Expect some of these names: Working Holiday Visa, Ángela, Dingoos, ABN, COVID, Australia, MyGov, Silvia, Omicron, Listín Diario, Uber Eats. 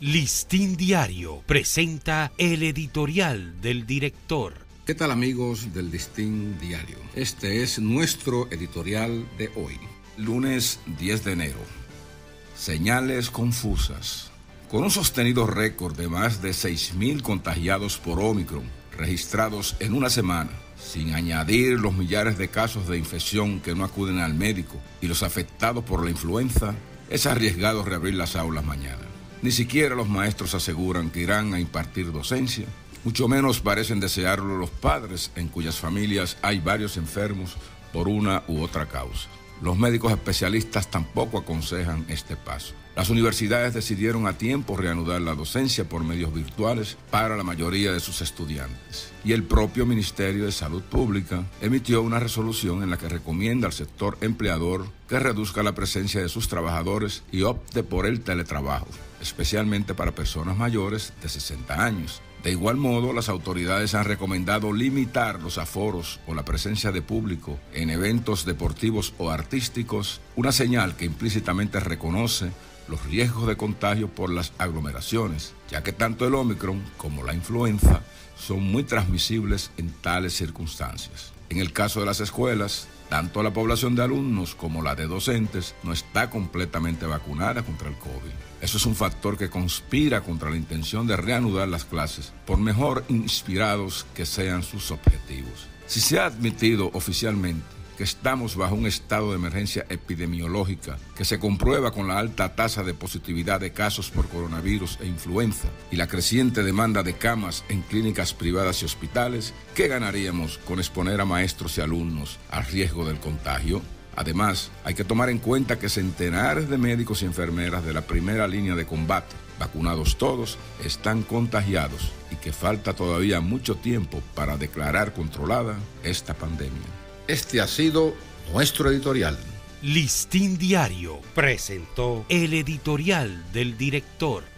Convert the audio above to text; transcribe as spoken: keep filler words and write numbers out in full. Listín Diario presenta el editorial del director. ¿Qué tal, amigos del Listín Diario? Este es nuestro editorial de hoy, lunes diez de enero. Señales confusas. Con un sostenido récord de más de seis mil contagiados por Omicron registrados en una semana, sin añadir los millares de casos de infección que no acuden al médico y los afectados por la influenza, es arriesgado reabrir las aulas mañana. Ni siquiera los maestros aseguran que irán a impartir docencia, mucho menos parecen desearlo los padres en cuyas familias hay varios enfermos por una u otra causa. Los médicos especialistas tampoco aconsejan este paso. Las universidades decidieron a tiempo reanudar la docencia por medios virtuales para la mayoría de sus estudiantes. Y el propio Ministerio de Salud Pública emitió una resolución en la que recomienda al sector empleador que reduzca la presencia de sus trabajadores y opte por el teletrabajo, especialmente para personas mayores de sesenta años. De igual modo, las autoridades han recomendado limitar los aforos o la presencia de público en eventos deportivos o artísticos, una señal que implícitamente reconoce los riesgos de contagio por las aglomeraciones, ya que tanto el Omicron como la influenza son muy transmisibles en tales circunstancias. En el caso de las escuelas, tanto la población de alumnos como la de docentes no está completamente vacunada contra el COVID. Eso es un factor que conspira contra la intención de reanudar las clases, por mejor inspirados que sean sus objetivos. Si se ha admitido oficialmente que estamos bajo un estado de emergencia epidemiológica que se comprueba con la alta tasa de positividad de casos por coronavirus e influenza y la creciente demanda de camas en clínicas privadas y hospitales, ¿qué ganaríamos con exponer a maestros y alumnos al riesgo del contagio? Además, hay que tomar en cuenta que centenares de médicos y enfermeras de la primera línea de combate, vacunados todos, están contagiados y que falta todavía mucho tiempo para declarar controlada esta pandemia. Este ha sido nuestro editorial. Listín Diario presentó el editorial del director.